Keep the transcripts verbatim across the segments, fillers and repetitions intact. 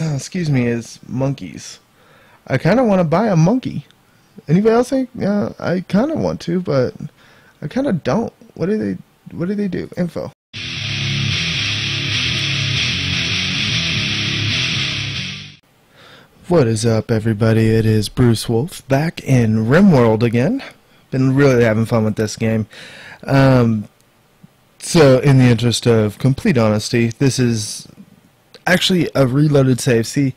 uh, excuse me, is monkeys. I kind of want to buy a monkey. Anybody else think? Yeah, I kind of want to, but I kind of don't. What do they? What do they do? Info. What is up, everybody? It is Bruce Wulfe back in RimWorld again. Been really having fun with this game. Um, so, in the interest of complete honesty, this is actually a reloaded save. See,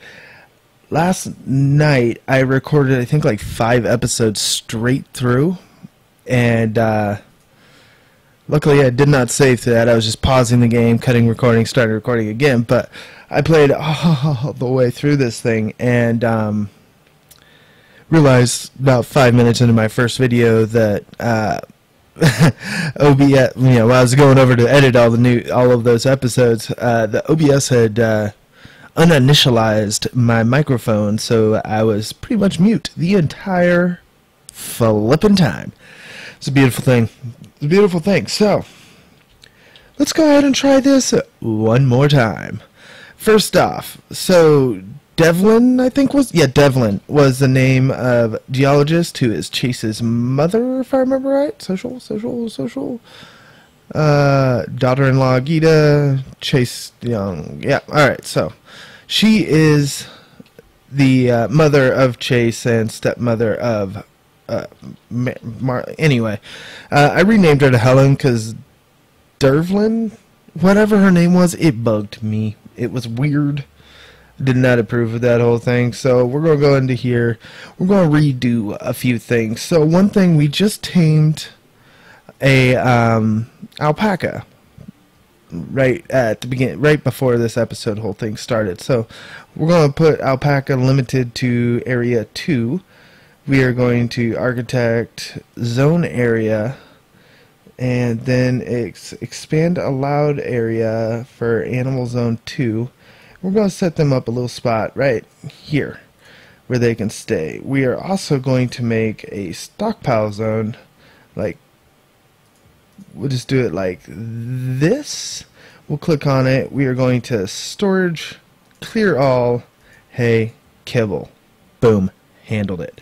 last night I recorded, I think, like five episodes straight through, and uh, luckily I did not save to that. I was just pausing the game, cutting recording, starting recording again, but I played all the way through this thing, and um, realized about five minutes into my first video that uh, O B S, you know, while I was going over to edit all the new, all of those episodes, uh, the O B S had uh, uninitialized my microphone, so I was pretty much mute the entire flipping time. It's a beautiful thing. It's a beautiful thing. So let's go ahead and try this one more time. First off, so. Devlin, I think was yeah. Devlin was the name of geologist who is Chase's mother, if I remember right. Social, social, social. Uh, daughter-in-law Gita, Chase Young. Yeah, all right. So, she is the uh, mother of Chase and stepmother of. Uh, Mar Mar anyway, uh, I renamed her to Helen because Devlin, whatever her name was, it bugged me. It was weird. Did not approve of that whole thing, so we're going to go into here. We're going to redo a few things. So one thing, we just tamed a um, alpaca right at the begin, right before this episode whole thing started. So we're going to put alpaca limited to area two. We are going to architect zone area and then ex expand allowed area for animal zone two. We're going to set them up a little spot right here where they can stay. We are also going to make a stockpile zone. Like, we'll just do it like this. We'll click on it. We are going to storage, clear all, hay, kibble. Boom. Handled it.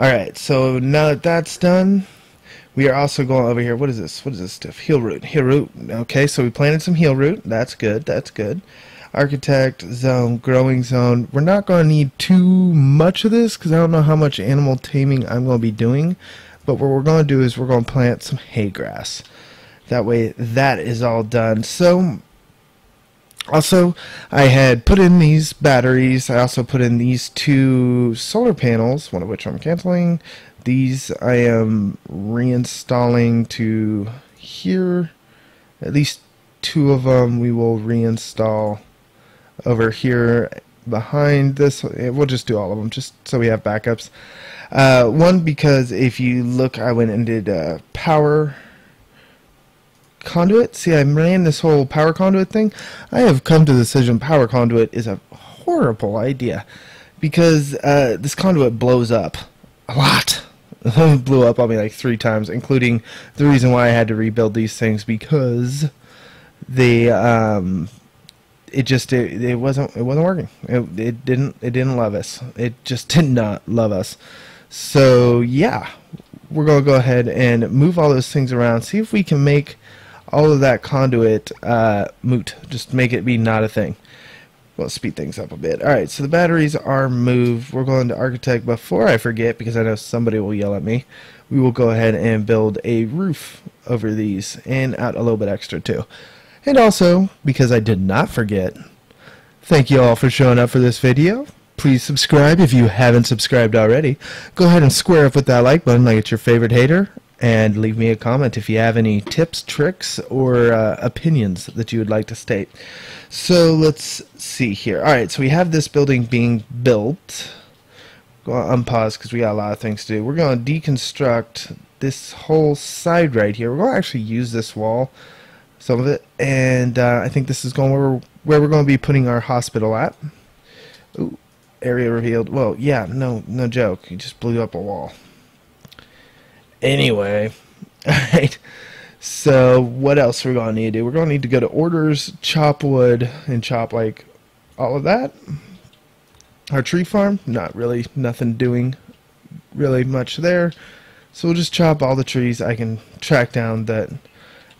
Alright, so now that that's done, we are also going over here. What is this? What is this stuff? Heel root. Heel root. Okay, so we planted some heel root. That's good. That's good. Architect zone, growing zone. We're not going to need too much of this because I don't know how much animal taming I'm going to be doing, but what we're going to do is we're going to plant some hay grass. That way that is all done. So also I had put in these batteries. I also put in these two solar panels, one of which I'm canceling. These I am reinstalling to here. At least two of them we will reinstall over here behind this. We'll just do all of them just so we have backups. Uh, one, because if you look, I went and did uh, power conduit. See, I ran this whole power conduit thing. I have come to the decision power conduit is a horrible idea because uh, this conduit blows up a lot. It blew up on me like three times, including the reason why I had to rebuild these things because they um, It just it, it wasn't it wasn't working. It, it didn't it didn't love us. It just did not love us. So yeah, we're gonna go ahead and move all those things around. See if we can make all of that conduit uh, moot. Just make it be not a thing. We'll speed things up a bit. All right. So the batteries are moved. We're going to architect before I forget because I know somebody will yell at me. We will go ahead and build a roof over these and out a little bit extra too. And also, because I did not forget, thank you all for showing up for this video. Please subscribe if you haven't subscribed already. Go ahead and square up with that like button like it's your favorite hater. And leave me a comment if you have any tips, tricks, or uh, opinions that you would like to state. So let's see here. Alright, so we have this building being built. Go on, unpause because we got a lot of things to do. We're going to deconstruct this whole side right here. We're going to actually use this wall. Some of it, and uh, I think this is going where we're, where we're going to be putting our hospital at. Ooh, area revealed. Well, yeah, no, no joke. You just blew up a wall. Anyway, all right. So what else we're going to need to do? We're going to need to go to orders, chop wood, and chop like all of that. Our tree farm, not really, nothing doing really much there. So we'll just chop all the trees I can track down that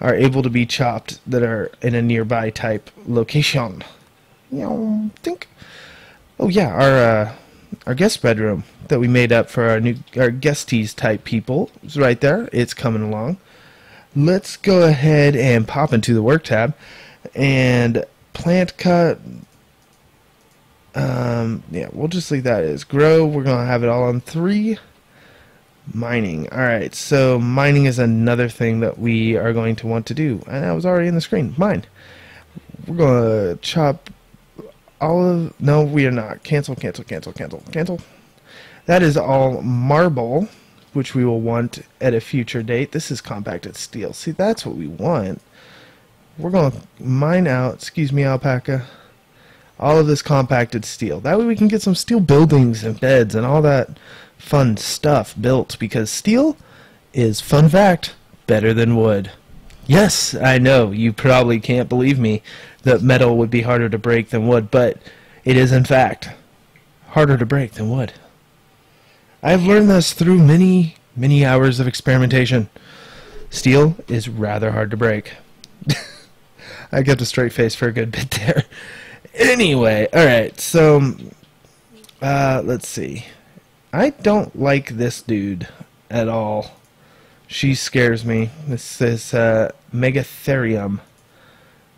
are able to be chopped that are in a nearby type location. You think? Oh yeah, our uh, our guest bedroom that we made up for our new our guesties type people is right there. It's coming along. Let's go ahead and pop into the work tab and plant cut. Um, yeah, we'll just leave that as grow. We're gonna have it all on three. Mining. Alright, so mining is another thing that we are going to want to do. And I was already in the screen. Mine. We're gonna chop all of... No, we are not. Cancel, cancel, cancel, cancel, cancel. That is all marble, which we will want at a future date. This is compacted steel. See, that's what we want. We're gonna mine out, excuse me, alpaca, all of this compacted steel. That way we can get some steel buildings and beds and all that fun stuff built, because steel is, fun fact, better than wood. Yes, I know, you probably can't believe me that metal would be harder to break than wood, but it is in fact harder to break than wood. I've learned this through many, many hours of experimentation. Steel is rather hard to break. I kept a straight face for a good bit there. Anyway, alright, so uh, let's see. I don't like this dude at all. She scares me. This is uh, Megatherium.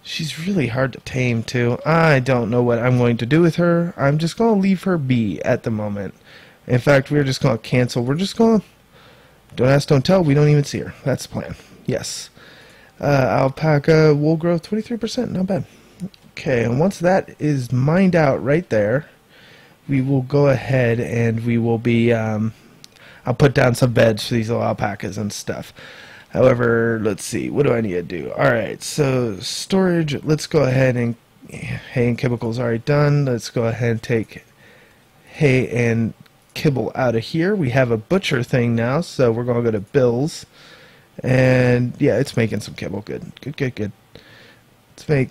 She's really hard to tame, too. I don't know what I'm going to do with her. I'm just going to leave her be at the moment. In fact, we're just going to cancel. We're just going to... Don't ask, don't tell. We don't even see her. That's the plan. Yes. Uh, alpaca wool growth, twenty-three percent. Not bad. Okay, and once that is mined out right there, we will go ahead and we will be, um, I'll put down some beds for these little alpacas and stuff. However, let's see, what do I need to do? Alright, so storage, let's go ahead and, hay and kibble's already done. Let's go ahead and take hay and kibble out of here. We have a butcher thing now, so we're going to go to Bill's. And, yeah, it's making some kibble. Good, good, good, good. Let's make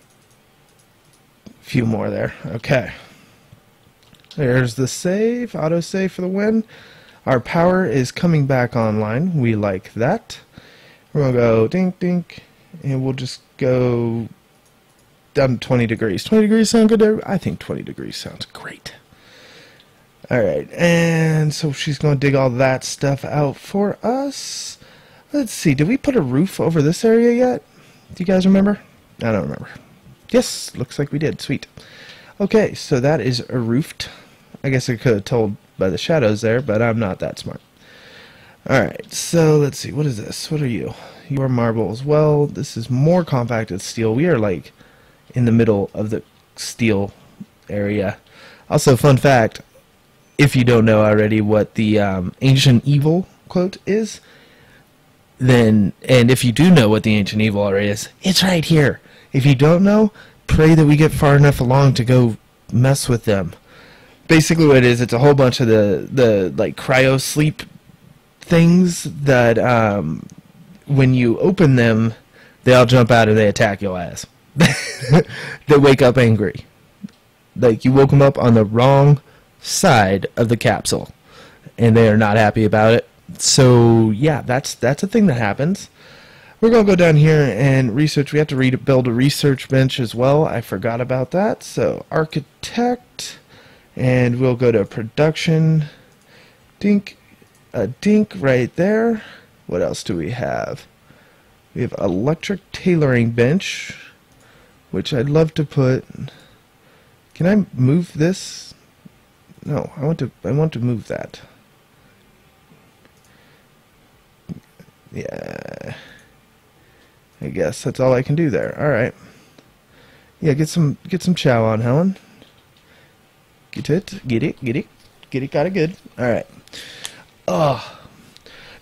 few more there. Okay. There's the save. Auto save for the win. Our power is coming back online. We like that. We're going to go dink dink and we'll just go down to twenty degrees. twenty degrees sound good to everybody? I think twenty degrees sounds great. Alright, and so she's going to dig all that stuff out for us. Let's see. Did we put a roof over this area yet? Do you guys remember? I don't remember. Yes, looks like we did. Sweet. Okay, so that is a roofed. I guess I could have told by the shadows there, but I'm not that smart. Alright, so let's see. What is this? What are you? You are marble as well. This is more compacted steel. We are, like, in the middle of the steel area. Also, fun fact, if you don't know already what the um, ancient evil quote is, then, and if you do know what the ancient evil already is, it's right here. If you don't know, pray that we get far enough along to go mess with them. Basically what it is, it's a whole bunch of the, the like, cryo-sleep things that um, when you open them, they all jump out and they attack your ass. They wake up angry. Like, you woke them up on the wrong side of the capsule, and they are not happy about it. So, yeah, that's, that's a thing that happens. We're going to go down here and research. We have to read, build a research bench as well. I forgot about that. So, architect. And we'll go to production. Dink. A dink right there. What else do we have? We have electric tailoring bench, which I'd love to put... Can I move this? No, I want to, I want to move that. Yeah... I guess that's all I can do there. All right. Yeah, get some get some chow on, Helen. Get it, get it, get it, get it. Got it good. All right. Oh,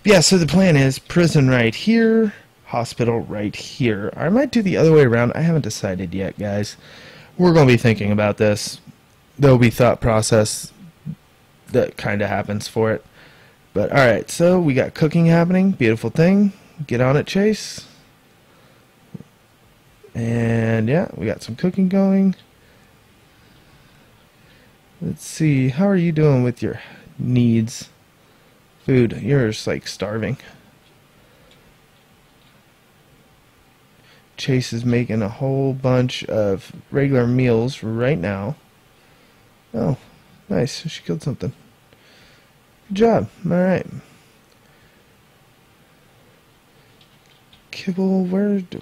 yeah. So the plan is prison right here, hospital right here. I might do the other way around. I haven't decided yet, guys. We're gonna be thinking about this. There'll be thought process that kind of happens for it. But all right. So we got cooking happening. Beautiful thing. Get on it, Chase. And yeah, we got some cooking going. Let's see, how are you doing with your needs? Food, you're just like starving. Chase is making a whole bunch of regular meals right now. Oh, nice, she killed something. Good job, alright. Kibble, where do,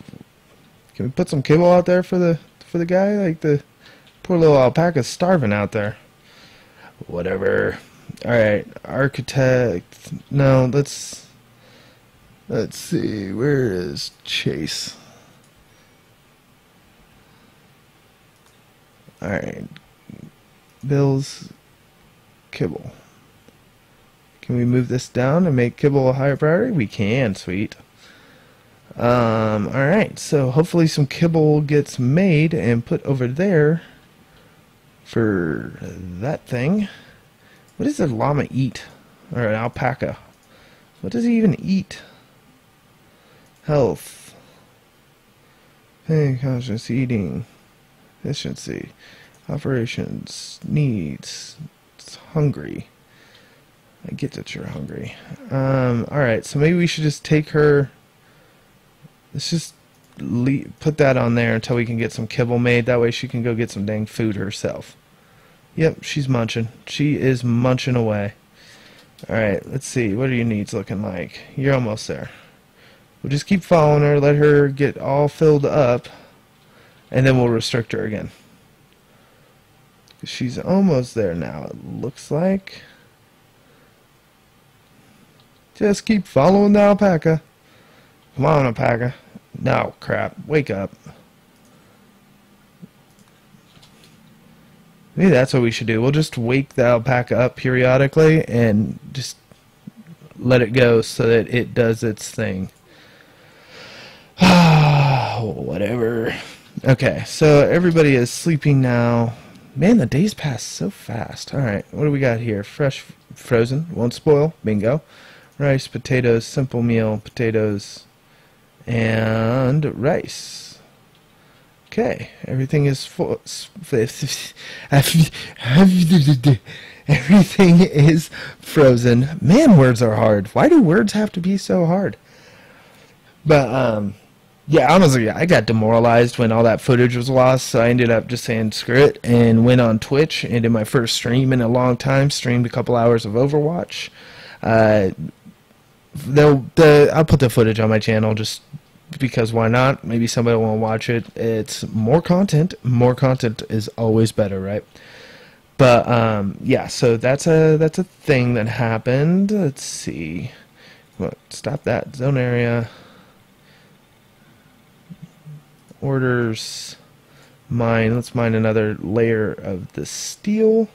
can we put some kibble out there for the for the guy? Like the poor little alpaca's starving out there. Whatever. Alright, architect, no, let's let's see, where is Chase? Alright. Bill's kibble. Can we move this down and make kibble a higher priority? We can, sweet. Um, alright, so hopefully some kibble gets made and put over there for that thing. What does a llama eat? Or an alpaca? What does he even eat? Health. Pain, conscious eating. Efficiency. Operations. Needs. It's hungry. I get that you're hungry. Um, alright, so maybe we should just take her. Let's just leave, put that on there until we can get some kibble made. That way she can go get some dang food herself. Yep, she's munching. She is munching away. Alright, let's see. What are your needs looking like? You're almost there. We'll just keep following her. Let her get all filled up. And then we'll restrict her again. She's almost there now, it looks like. Just keep following the alpaca. Come on, alpaca. No, crap. Wake up. Maybe that's what we should do. We'll just wake the alpaca up periodically and just let it go so that it does its thing. Ah, whatever. Okay, so everybody is sleeping now. Man, the days pass so fast. Alright, what do we got here? Fresh, frozen, won't spoil. Bingo. Rice, potatoes, simple meal, potatoes, and rice. Okay, everything is full. Everything is frozen. Man, words are hard. Why do words have to be so hard? But, um... yeah, honestly, I got demoralized when all that footage was lost, so I ended up just saying screw it and went on Twitch and did my first stream in a long time, streamed a couple hours of Overwatch. Uh, they'll, the, I'll put the footage on my channel just because why not? Maybe somebody will watch it. It's more content. More content is always better, right? But, um, yeah, so that's a, that's a thing that happened. Let's see. What, stop that. Zone area. Orders, mine. Let's mine another layer of the steel.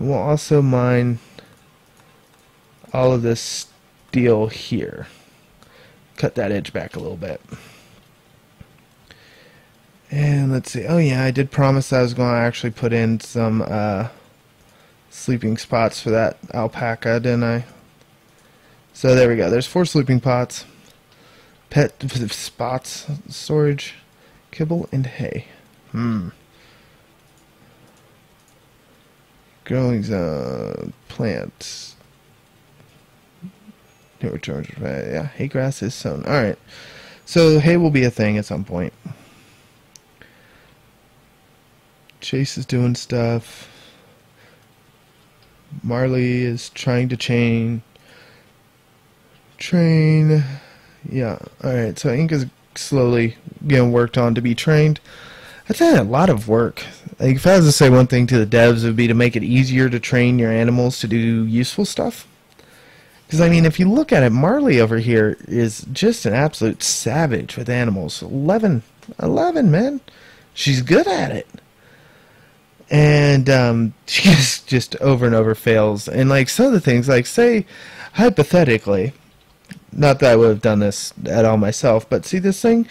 And we'll also mine all of this steel here. Cut that edge back a little bit. And let's see. Oh yeah, I did promise I was going to actually put in some uh, sleeping spots for that alpaca, didn't I? So there we go. There's four sleeping pots. Pet spots, storage. Kibble and hay. Hmm. Growing zone. Plants. Yeah, hay grass is sown. Alright. So hay will be a thing at some point. Chase is doing stuff. Marley is trying to chain. Train. Yeah, alright, so Ink is slowly getting worked on to be trained. That's a lot of work. Like, if I was to say one thing to the devs, it would be to make it easier to train your animals to do useful stuff. Because, I mean, if you look at it, Marley over here is just an absolute savage with animals. eleven, eleven, man. She's good at it. And um, she just, just over and over fails. And, like, some of the things, like, say, hypothetically... Not that I would have done this at all myself, but see this thing?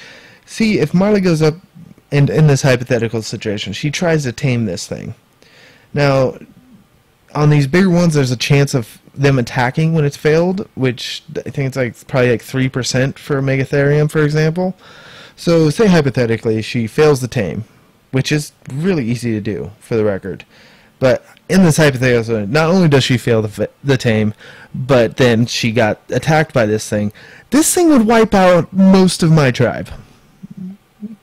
See, if Marley goes up, and in this hypothetical situation, she tries to tame this thing. Now, on these bigger ones, there's a chance of them attacking when it's failed, which I think it's like probably like three percent for Megatherium, for example. So, say hypothetically, she fails the tame, which is really easy to do, for the record. But in this hypothetical, not only does she fail the, the tame, but then she got attacked by this thing. This thing would wipe out most of my tribe.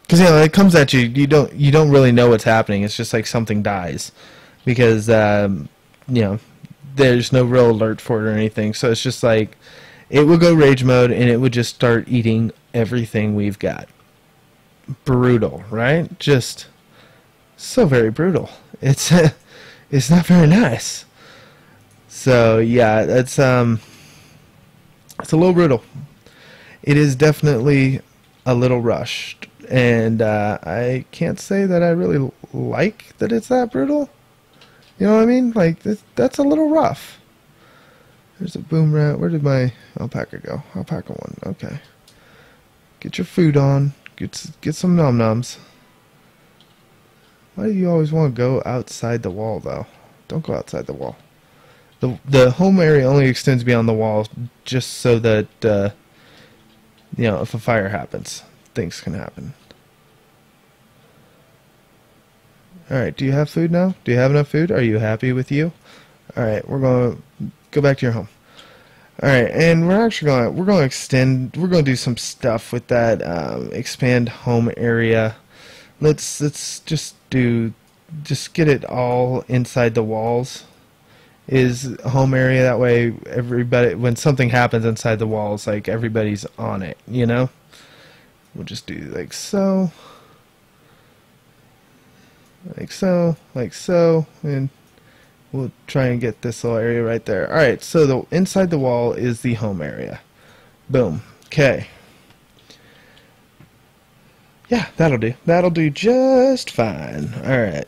Because, you know, when it comes at you, you don't, you don't really know what's happening. It's just like something dies. Because, um, you know, there's no real alert for it or anything. So it's just like, it would go rage mode, and it would just start eating everything we've got. Brutal, right? Just so very brutal. It's... It's not very nice. So yeah, that's um, it's a little brutal. It is definitely a little rushed, and uh, I can't say that I really like that it's that brutal. You know what I mean? Like this, that's a little rough. There's a boom rat. Where did my alpaca go? Alpaca one. Okay. Get your food on. Get get some nom noms. Why do you always want to go outside the wall, though? Don't go outside the wall. The the home area only extends beyond the wall just so that, uh, you know, if a fire happens, things can happen. Alright, do you have food now? Do you have enough food? Are you happy with you? Alright, we're going to go back to your home. Alright, and we're actually going to, we're going to extend, we're going to do some stuff with that, um, expand home area. Let's, let's just do, just get it all inside the walls is home area. That way everybody, when something happens inside the walls, like everybody's on it, you know? We'll just do like so, like so, like so, and we'll try and get this little area right there. All right, so the inside the wall is the home area. Boom. Okay. Yeah, that'll do. That'll do just fine. All right.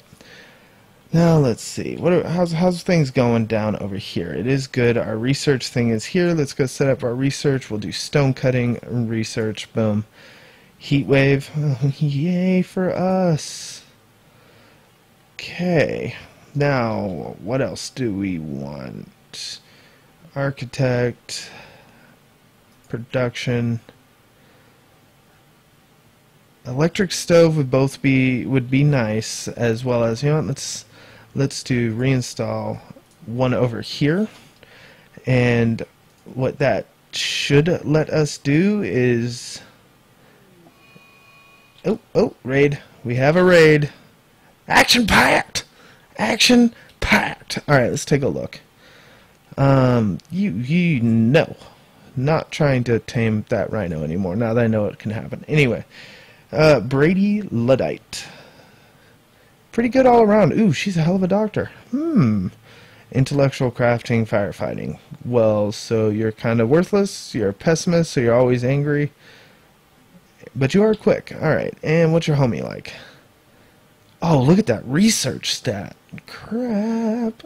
Now let's see. What are, how's how's things going down over here? It is good. Our research thing is here. Let's go set up our research. We'll do stone cutting research. Boom. Heat wave. Oh, yay for us. Okay. Now, what else do we want? Architect. Production. Electric stove would both be would be nice, as well as, you know what, let's let's do reinstall one over here, and what that should let us do is oh oh raid we have a raid action packed action packed. All right, let's take a look. Um, you you know, not trying to tame that rhino anymore. Now that I know it can happen anyway. Uh, Brady Luddite. Pretty good all around. Ooh, she's a hell of a doctor. Hmm. Intellectual crafting, firefighting. Well, so you're kind of worthless. You're a pessimist, so you're always angry. But you are quick. Alright, and what's your homie like? Oh, look at that research stat. Crap.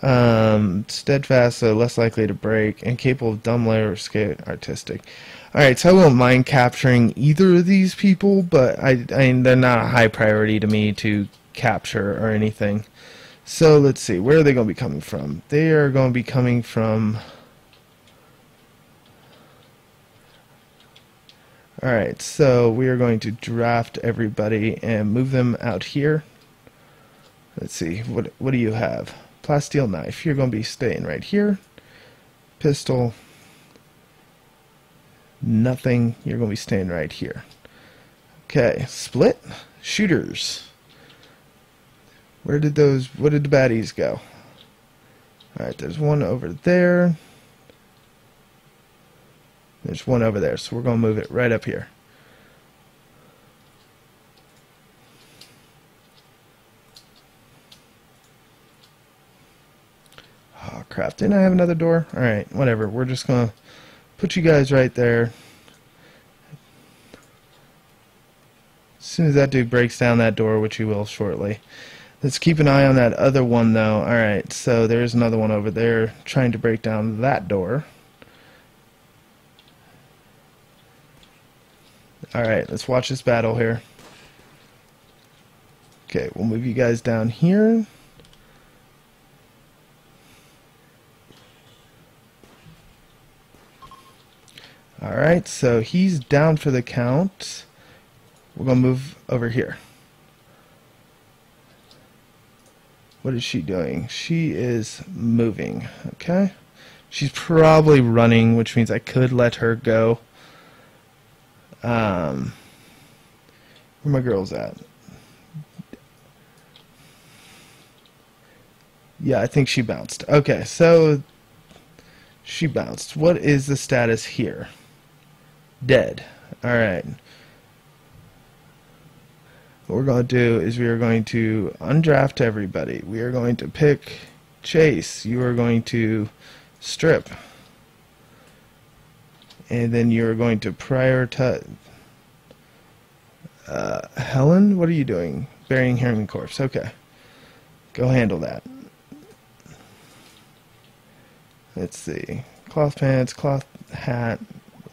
Um, steadfast, so less likely to break. Incapable of dumb labor, artistic. Alright, so I won't mind capturing either of these people, but I, I they're not a high priority to me to capture or anything. So let's see, where are they going to be coming from? They are going to be coming from... Alright, so we are going to draft everybody and move them out here. Let's see, what, what do you have? Plasteel knife, you're going to be staying right here. Pistol... nothing, you're going to be staying right here. Okay, split shooters. Where did those, what did the baddies go? Alright, there's one over there. There's one over there, so we're going to move it right up here. Oh crap, didn't I have another door? Alright, whatever, we're just going to put you guys right there. As soon as that dude breaks down that door, which he will shortly. Let's keep an eye on that other one, though. Alright, so there's another one over there trying to break down that door. Alright, let's watch this battle here. Okay, we'll move you guys down here. Alright, so he's down for the count. We're going to move over here. What is she doing? She is moving. Okay. She's probably running, which means I could let her go. Um, where my girls at? Yeah, I think she bounced. Okay, so she bounced. What is the status here? Dead. All right. What we're going to do is we are going to undraft everybody. We are going to pick Chase. You are going to strip. And then you're going to prioritize. Uh, Helen, what are you doing? Burying Herring Corpse. Okay. Go handle that. Let's see. Cloth pants, cloth hat,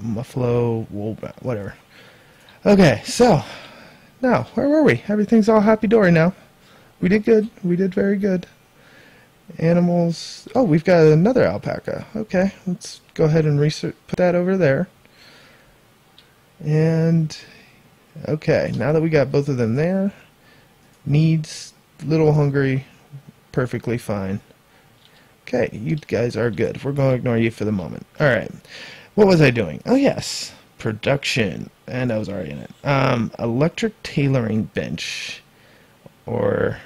muffalo, wool, whatever. Okay, so now, where were we? Everything's all happy-dory now. We did good. We did very good. Animals. Oh, we've got another alpaca. Okay, let's go ahead and research, put that over there. And, okay, now that we got both of them there, needs, little hungry, perfectly fine. Okay, you guys are good. We're going to ignore you for the moment. All right. What was I doing? Oh, yes. Production. And I was already in it. Um, electric tailoring bench or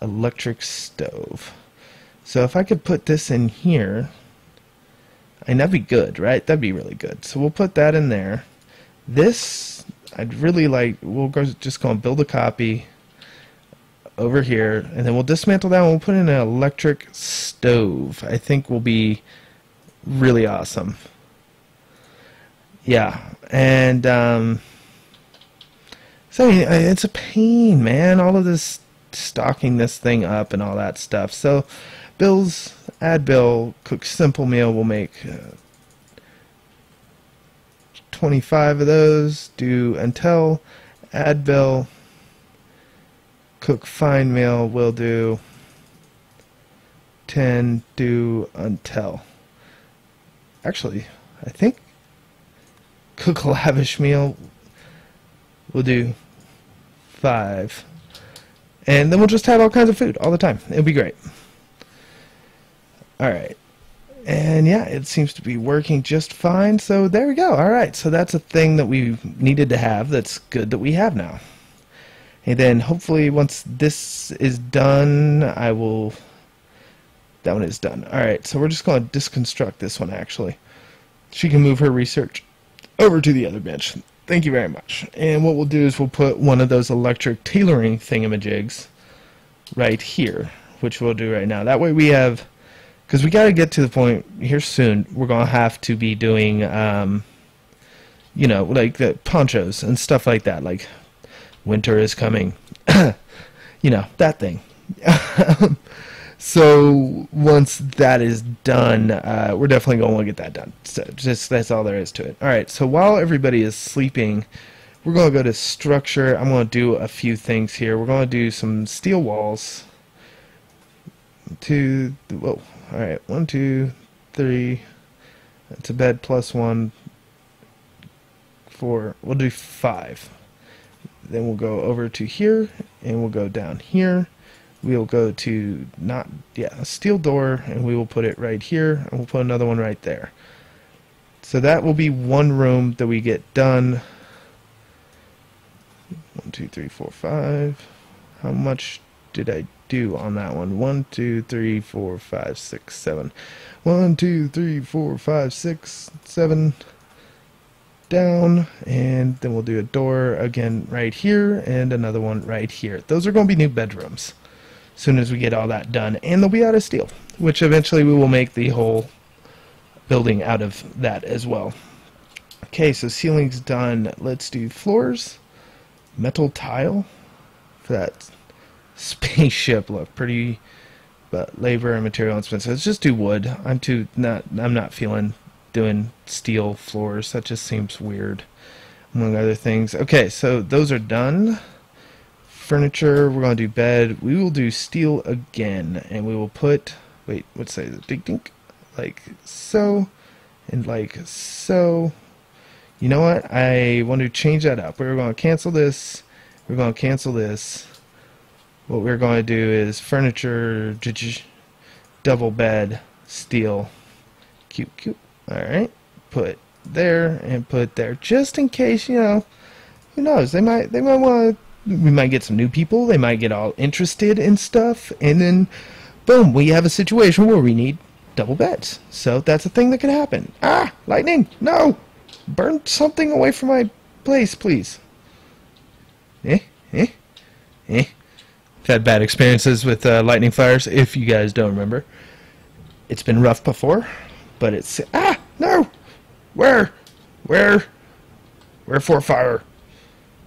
electric stove. So if I could put this in here, and that'd be good, right? That'd be really good. So we'll put that in there. This, I'd really like, we'll go, just go and build a copy over here, and then we'll dismantle that and we'll put in an electric stove. I think will be really awesome. Yeah, and um, so it's a pain, man, all of this stocking this thing up and all that stuff. So Bill's add Bill cook simple meal, will make uh, twenty-five of those. Do until add Bill cook fine meal, will do ten, do until. Actually, I think cook lavish meal will do five. And then we'll just have all kinds of food all the time. It'll be great. Alright. And yeah, it seems to be working just fine. So there we go. Alright, so that's a thing that we needed to have that's good that we have now. And then hopefully once this is done, I will... That one is done. Alright, so we're just going to disconstruct this one, actually. She can move her research over to the other bench. Thank you very much. And what we'll do is we'll put one of those electric tailoring thingamajigs right here, which we'll do right now. That way we have... Because we got to get to the point here soon, we're going to have to be doing, um, you know, like the ponchos and stuff like that, like... Winter is coming. You know, that thing. So once that is done, uh, we're definitely going to want to get that done. So just that's all there is to it. All right, so while everybody is sleeping, we're going to go to structure. I'm going to do a few things here. We're going to do some steel walls. Two, whoa, all right, one, two, three. That's a bed plus one, four. We'll do five. Then we'll go over to here, and we'll go down here. We'll go to not yeah a steel door, and we will put it right here, and we'll put another one right there. So that will be one room that we get done. One, two, three, four, five. How much did I do on that one? One, two, three, four, five, six, seven. One, two, three, four, five, six, seven. Down, and then we'll do a door again right here and another one right here. Those are going to be new bedrooms as soon as we get all that done, and they'll be out of steel, which eventually we will make the whole building out of that as well. Okay, so ceiling's done. Let's do floors. Metal tile for that spaceship look. Pretty, but labor and material expenses. Let's just do wood. I'm too not I'm not feeling doing steel floors. That just seems weird, among other things. Okay, so those are done. Furniture, we're going to do bed. We will do steel again, and we will put, wait, what's that? Dink, dink, like so, and like so. You know what? I want to change that up. We're going to cancel this. We're going to cancel this. what we're going to do is furniture, double bed, steel. Cute, cute. Alright. Put there and put there. Just in case, you know, who knows? They might they might want to, we might get some new people. They might get all interested in stuff. And then, boom, we have a situation where we need double beds. So that's a thing that could happen. Ah! Lightning! No! Burn something away from my place, please. Eh? Eh? Eh? I've had bad experiences with uh, lightning fires, if you guys don't remember. It's been rough before, but it's... Ah! No! Where? Where? Where for fire?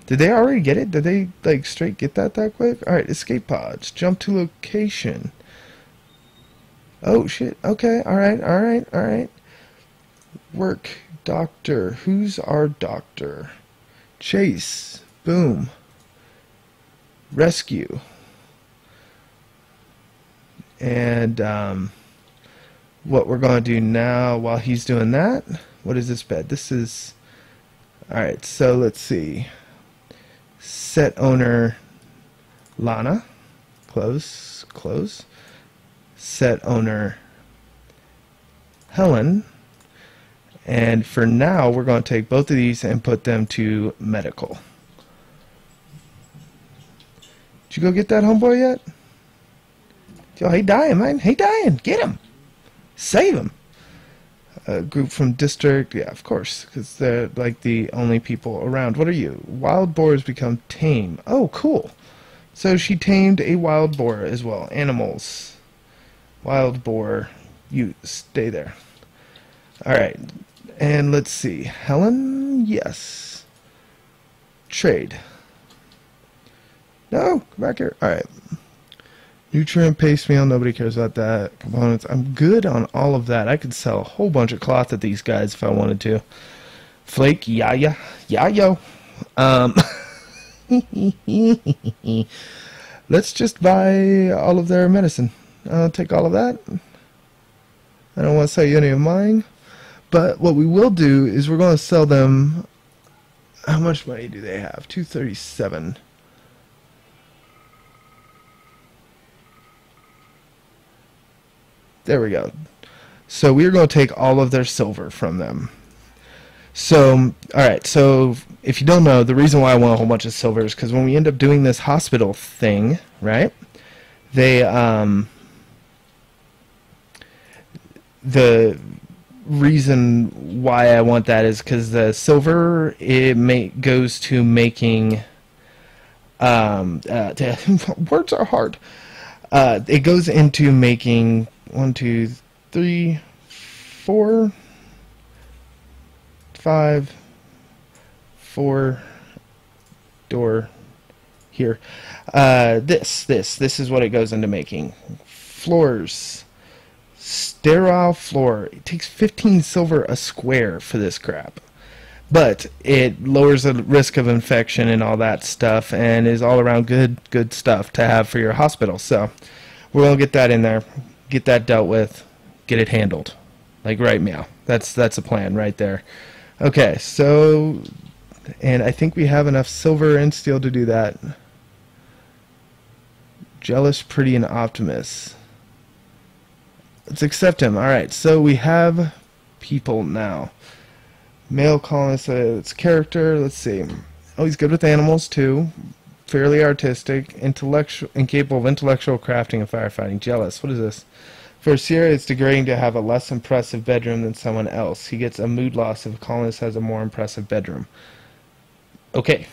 Did they already get it? Did they, like, straight get that that quick? Alright, escape pods. Jump to location. Oh, shit. Okay, alright, alright, alright. Work. Doctor. Who's our doctor? Chase. Boom. Rescue. And um, what we're going to do now while he's doing that, what is this bed? This is, alright, so let's see. Set owner Lana. Close, close. Set owner Helen. And for now, we're going to take both of these and put them to medical. Did you go get that homeboy yet? Yo, he dying, man. He dying. Get him. Save him. A group from district. Yeah, of course, because they're like the only people around. What are you? Wild boars become tame. Oh, cool. So she tamed a wild boar as well. Animals. Wild boar. You stay there. All right, and let's see. Helen, yes. Trade. No, come back here. All right. Nutrient paste meal. Nobody cares about that. Components. I'm good on all of that. I could sell a whole bunch of cloth at these guys if I wanted to. Flake, yeah, yeah, yeah, yo. Um, let's just buy all of their medicine. I'll take all of that. I don't want to sell you any of mine. But what we will do is we're going to sell them. How much money do they have? two thirty-seven. There we go. So we're going to take all of their silver from them. So, alright, so if you don't know, the reason why I want a whole bunch of silver is because when we end up doing this hospital thing, right, they, um, the reason why I want that is because the silver it may, goes to making um uh, to, words are hard uh, it goes into making one two three four five four door here uh, this this this is what it goes into making. Floors. Sterile floor. It takes fifteen silver a square for this crap, but it lowers the risk of infection and all that stuff, and is all around good good stuff to have for your hospital. So we're gonna get that in there, get that dealt with, get it handled, like right now. That's that's a plan right there. Okay, so and I think we have enough silver and steel to do that. Jealous, pretty, and optimist. Let's accept him. Alright, so we have people now. Male colonist, uh, it's character. Let's see. Oh, he's good with animals, too. Fairly artistic. Intellectual, incapable of intellectual crafting and firefighting. Jealous. What is this? For Sierra, it's degrading to have a less impressive bedroom than someone else. He gets a mood loss if a colonist has a more impressive bedroom. Okay.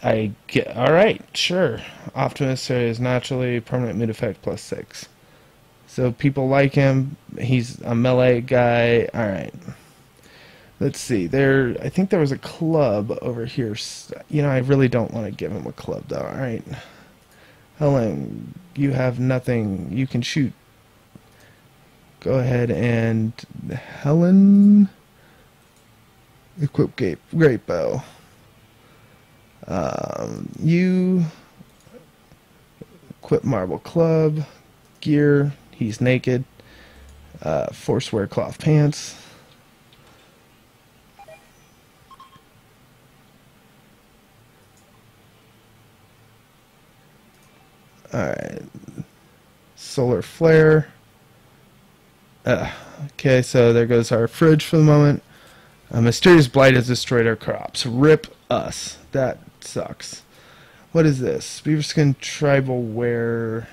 I get, alright, sure. Optimist is naturally permanent mood effect plus six. So people like him. He's a melee guy. Alright. Let's see. There, I think there was a club over here. You know, I really don't want to give him a club, though. Alright. Helen, you have nothing. You can shoot. Go ahead and... Helen... Equip Grape, Great Bow. Um, you equip marble club gear. He's naked. Uh, force wear cloth pants. Alright. Solar flare. Uh, okay, so there goes our fridge for the moment. A mysterious blight has destroyed our crops. Rip us. That sucks. What is this? Beaverskin tribal wear.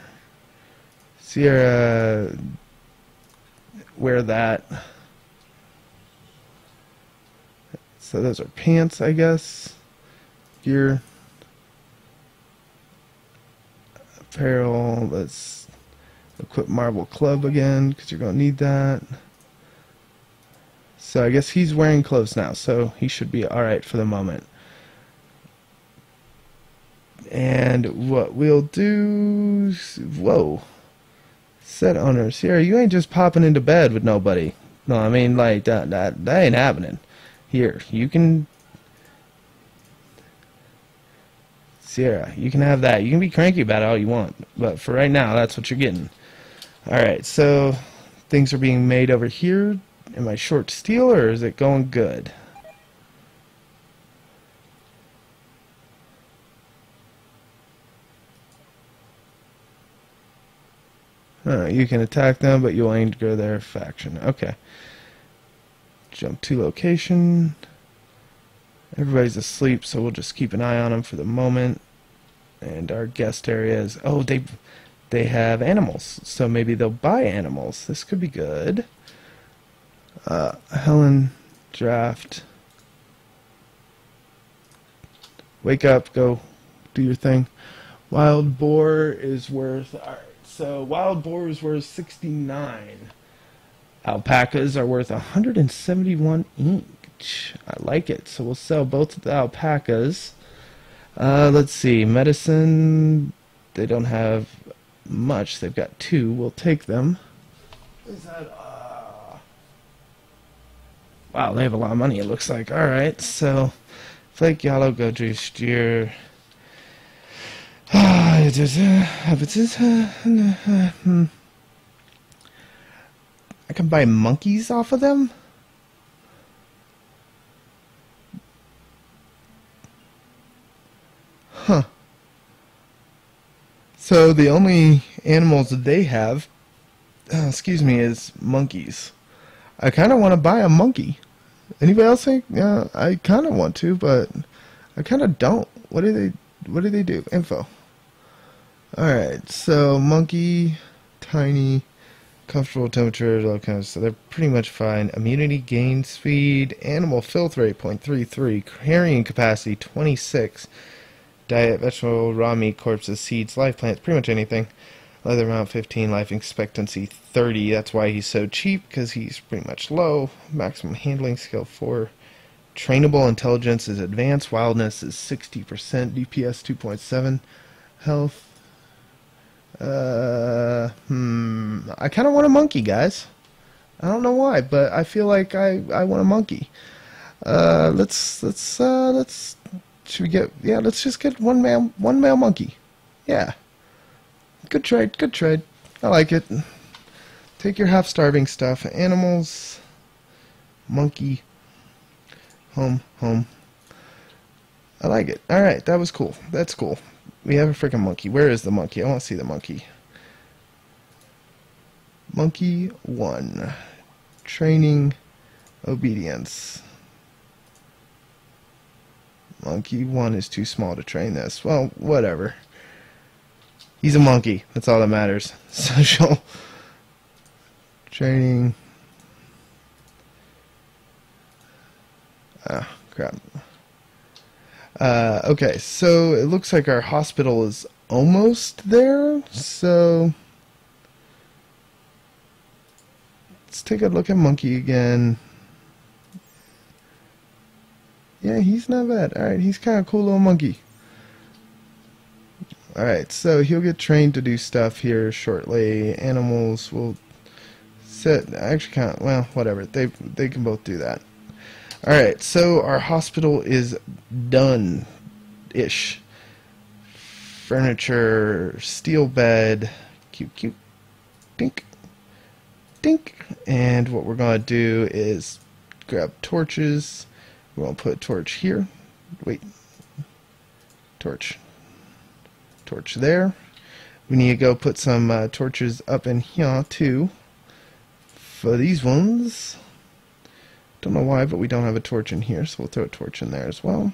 Sierra. Wear that. So those are pants, I guess. Gear. Apparel. Let's equip Marble Club again, because you're going to need that. So I guess he's wearing clothes now, so he should be alright for the moment. And what we'll do... Whoa. Set owner. Sierra, you ain't just popping into bed with nobody. No, I mean, like, that, that, that ain't happening. Here, you can... Sierra, you can have that. You can be cranky about it all you want, but for right now, that's what you're getting. Alright, so things are being made over here. Am I short steel, or is it going good? Huh, you can attack them, but you'll aim to go their faction. Okay. Jump to location. Everybody's asleep, so we'll just keep an eye on them for the moment. And our guest area is... Oh, they they have animals, so maybe they'll buy animals. This could be good. Uh, Helen, draft. Wake up, go do your thing. Wild boar is worth... Alright, so wild boar is worth sixty-nine. Alpacas are worth one hundred seventy-one each. I like it. So we'll sell both of the alpacas. Uh, let's see. Medicine. They don't have much. They've got two. We'll take them. Is that... Uh... Wow, they have a lot of money, it looks like. Alright, so... Flake Yellow, go juice your... Ah, it is... Hmm... I can buy monkeys off of them? Huh. So the only animals that they have, uh, excuse me, is monkeys. I kind of want to buy a monkey. Anybody else think? Yeah, I kind of want to, but I kind of don't. What do they, what do they do? Info. Alright, so monkey, tiny... Comfortable temperature, all kinds. So they're pretty much fine. Immunity gain speed, animal filth rate zero point three three, carrying capacity twenty-six, diet vegetable, raw meat, corpses, seeds, live plants, pretty much anything. Leather mount fifteen, life expectancy thirty. That's why he's so cheap, because he's pretty much low. Maximum handling skill four. Trainable intelligence is advanced. Wildness is sixty percent. D P S two point seven. Health. Uh, hmm, I kind of want a monkey, guys. I don't know why, but I feel like I, I want a monkey. Uh, let's, let's, uh, let's, should we get, yeah, let's just get one male, one male monkey. Yeah. Good trade, good trade. I like it. Take your half-starving stuff. Animals, monkey, home, home. I like it. Alright, that was cool. That's cool. We have a freaking monkey. Where is the monkey? I want to see the monkey. Monkey one. Training. Obedience. Monkey one is too small to train this. Well, whatever. He's a monkey. That's all that matters. Social. Training. Ah, crap. Uh, okay, so it looks like our hospital is almost there, so let's take a look at Monkey again. Yeah, he's not bad. Alright, he's kind of a cool little monkey. Alright, so he'll get trained to do stuff here shortly. Animals will sit, actually kind of, well, whatever, they, they can both do that. Alright, so our hospital is done-ish. Furniture, steel bed, cute, cute, dink, dink. And what we're going to do is grab torches. We're going to put a torch here. Wait. Torch. Torch there. We need to go put some uh, torches up in here too for these ones. Don't know why, but we don't have a torch in here, so we'll throw a torch in there as well,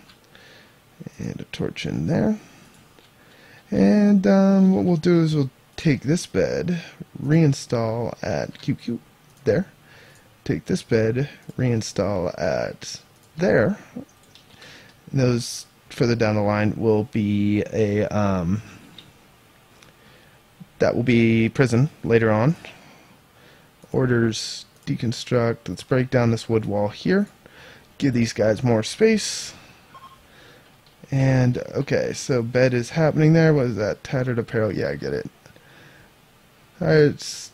and a torch in there. And um, what we'll do is we'll take this bed, reinstall at Q Q there, take this bed, reinstall at there. And those further down the line will be a um, that will be prison later on. Orders, deconstruct. Let's break down this wood wall here, give these guys more space. And okay, so bed is happening there. What is that? Tattered apparel. Yeah, I get it. Alright,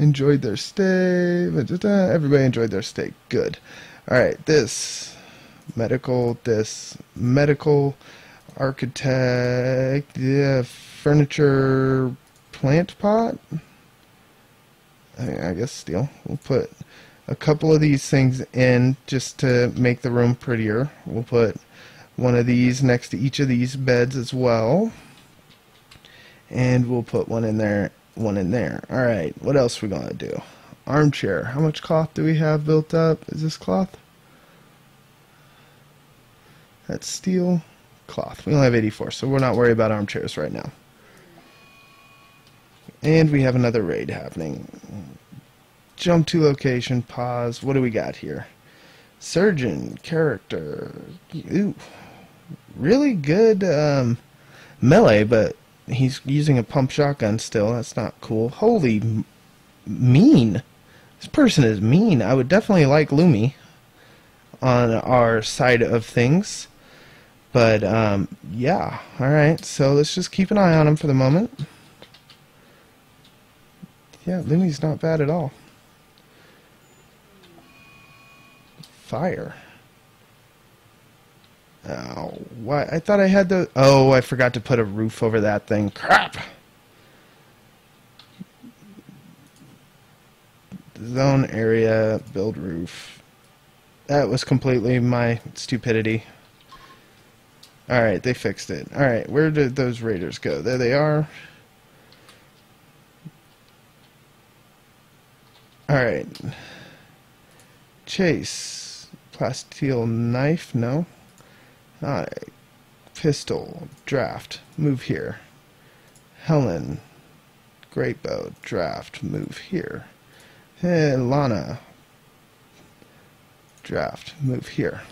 enjoyed their stay. Everybody enjoyed their stay. Good. Alright, this medical, this medical, architect, yeah, furniture, plant pot. I guess steel. We'll put a couple of these things in just to make the room prettier. We'll put one of these next to each of these beds as well, and we'll put one in there, one in there. Alright, what else are we gonna do? Armchair. How much cloth do we have built up? Is this cloth? That's steel. Cloth. We only have eighty-four, so we're not worried about armchairs right now. And we have another raid happening. Jump to location, pause. What do we got here? Surgeon, character. Ooh. Really good um, melee, but he's using a pump shotgun still. That's not cool. Holy m mean. This person is mean. I would definitely like Lumi on our side of things. But, um, yeah. Alright, so let's just keep an eye on him for the moment. Yeah, Lumi's not bad at all. Fire. Oh, why? I thought I had the... Oh, I forgot to put a roof over that thing. Crap! Zone area, build roof. That was completely my stupidity. Alright, they fixed it. Alright, where did those raiders go? There they are. Alright. Chase. Plasteel knife? No. Alright. Pistol. Draft. Move here. Helen. Great bow. Draft. Move here. Hey, Lana. Draft. Move here.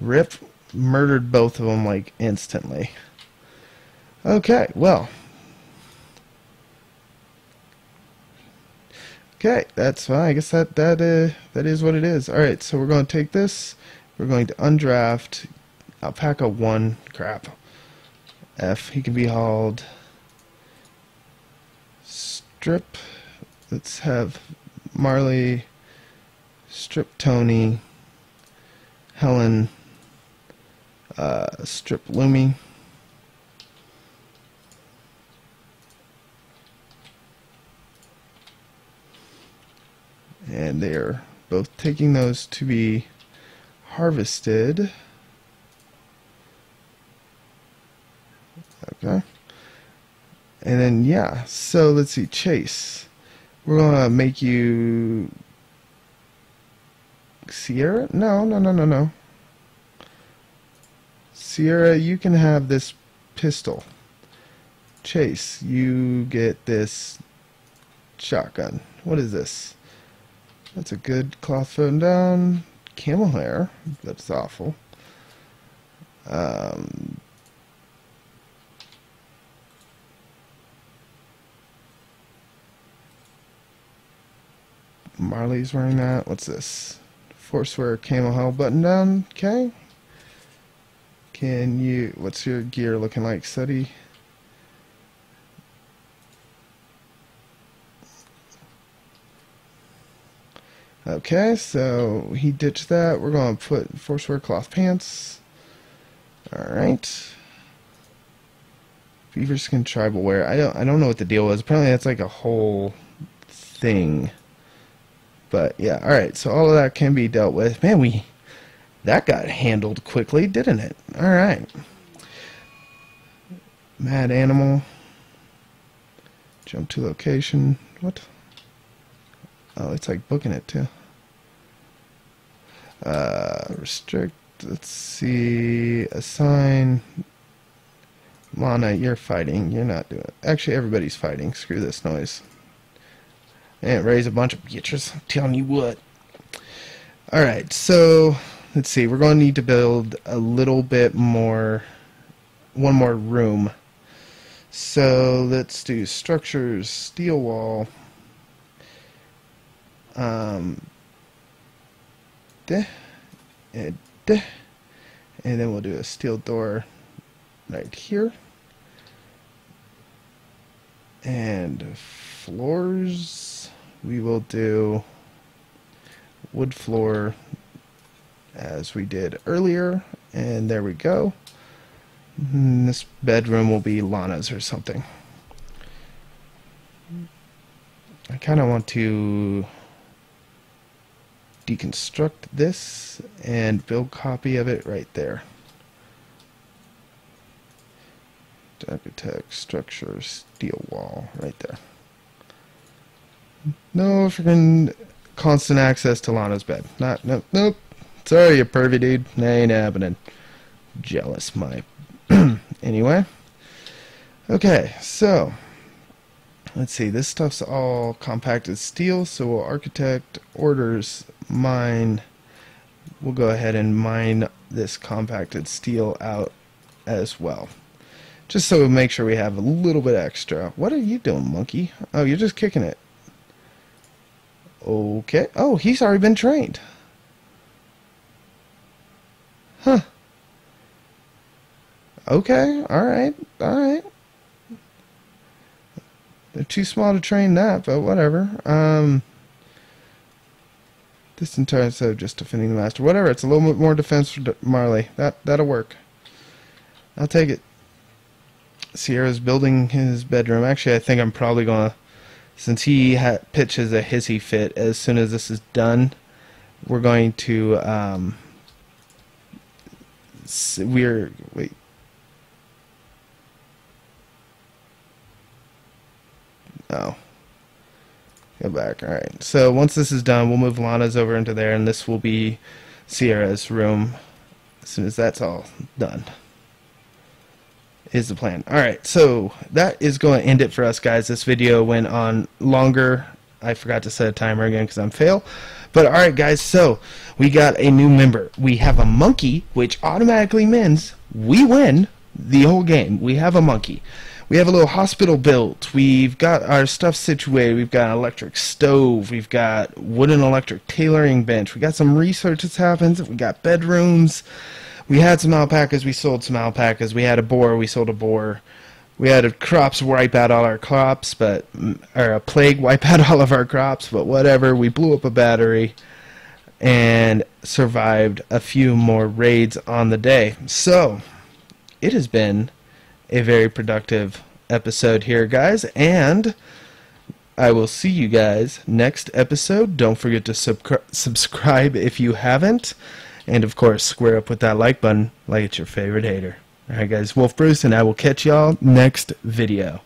Rip murdered both of them like instantly. Okay, well. Okay, that's fine. I guess that that uh, that is what it is. All right, so we're going to take this. We're going to undraft alpaca one. Crap. F. He can be hauled. Strip. Let's have Marley. Strip Tony. Helen. Uh, strip Lumi. And they are both taking those to be harvested. Okay. And then, yeah, so let's see, Chase. We're going to make you Sierra? No, no, no, no, no. Sierra, you can have this pistol. Chase, you get this shotgun. What is this? That's a good cloth thrown down. Camel hair. That's awful. Um, Marley's wearing that. What's this? Forcewear camel hair button down. Okay. Can you... What's your gear looking like, Suddy? Okay, so he ditched that. We're going to put forswear cloth pants. Alright. Beaver skin tribal wear. I don't I don't know what the deal was. Apparently that's like a whole thing. But yeah, alright, so all of that can be dealt with. Man, we that got handled quickly, didn't it? Alright. Mad animal. Jump to location. What? Oh, it's like booking it too. Uh, restrict. Let's see. Assign. Lana, you're fighting. You're not doing it. Actually, everybody's fighting. Screw this noise. And raise a bunch of bitches. I'm telling you what. Alright, so let's see. We're going to need to build a little bit more. One more room. So let's do structures, steel wall. Um, and then we'll do a steel door right here. And floors, we will do wood floor as we did earlier. And there we go. And this bedroom will be Lana's or something. I kind of want to deconstruct this and build copy of it right there. Architect, structure, steel wall, right there. No freaking constant access to Lana's bed. Not nope nope. Sorry, you pervy dude. That ain't happening. Jealous, my. Anyway. Okay, so. Let's see, this stuff's all compacted steel, so we'll architect, orders, mine. We'll go ahead and mine this compacted steel out as well. Just so we make sure we have a little bit extra. What are you doing, monkey? Oh, you're just kicking it. Okay. Oh, he's already been trained. Huh. Okay, alright, alright. They're too small to train that, but whatever. Um, this entire instead of just defending the master, whatever. It's a little bit more defense for Marley. That that'll work. I'll take it. Sierra's building his bedroom. Actually, I think I'm probably gonna, since he ha pitches a hissy fit. As soon as this is done, we're going to um. We're wait. Oh. Go back. Alright. So once this is done, we'll move Lana's over into there, and this will be Sierra's room as soon as that's all done. Is the plan. Alright, so that is going to end it for us, guys. This video went on longer. I forgot to set a timer again because I'm fail. But alright, guys, so we got a new member. We have a monkey, which automatically means we win the whole game. We have a monkey. We have a little hospital built. We've got our stuff situated. We've got an electric stove. We've got wooden electric tailoring bench. We got some research that's happened. We got bedrooms. We had some alpacas. We sold some alpacas. We had a boar. We sold a boar. We had a crops wipe out all our crops, but or a plague wipe out all of our crops. But whatever. We blew up a battery and survived a few more raids on the day. So it has been a very productive episode here, guys, and I will see you guys next episode. Don't forget to sub subscribe if you haven't, and of course square up with that like button like it's your favorite hater. Alright guys, Wulfe Bruce, and I will catch y'all next video.